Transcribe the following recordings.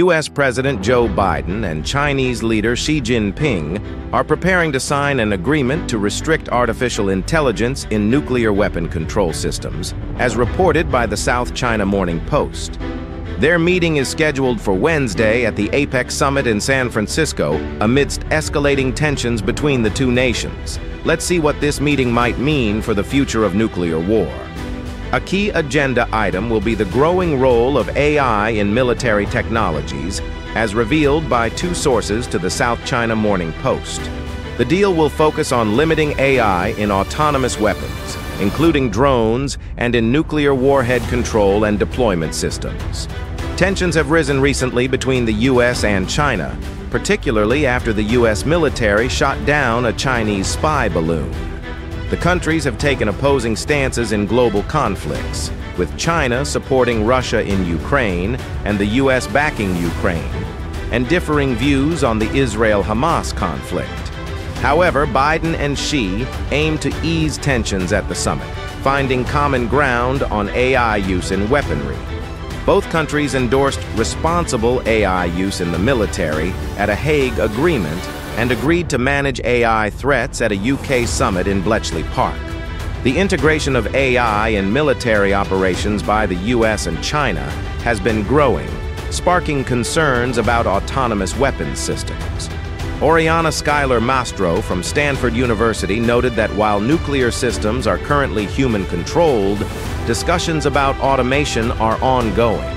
U.S. President Joe Biden and Chinese leader Xi Jinping are preparing to sign an agreement to restrict artificial intelligence in nuclear weapon control systems, as reported by the South China Morning Post. Their meeting is scheduled for Wednesday at the APEC summit in San Francisco, amidst escalating tensions between the two nations. Let's see what this meeting might mean for the future of nuclear war. A key agenda item will be the growing role of AI in military technologies, as revealed by two sources to the South China Morning Post. The deal will focus on limiting AI in autonomous weapons, including drones, and in nuclear warhead control and deployment systems. Tensions have risen recently between the U.S. and China, particularly after the U.S. military shot down a Chinese spy balloon. The countries have taken opposing stances in global conflicts, with China supporting Russia in Ukraine and the U.S. backing Ukraine, and differing views on the Israel-Hamas conflict. However, Biden and Xi aim to ease tensions at the summit, finding common ground on AI use in weaponry. Both countries endorsed responsible AI use in the military at a Hague agreement and agreed to manage AI threats at a UK summit in Bletchley Park. The integration of AI in military operations by the US and China has been growing, sparking concerns about autonomous weapons systems. Oriana Skylar Mastro from Stanford University noted that while nuclear systems are currently human-controlled, discussions about automation are ongoing.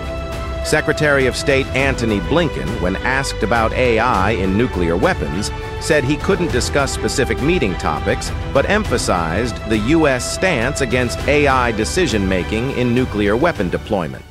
Secretary of State Antony Blinken, when asked about AI in nuclear weapons, said he couldn't discuss specific meeting topics, but emphasized the U.S. stance against AI decision-making in nuclear weapon deployment.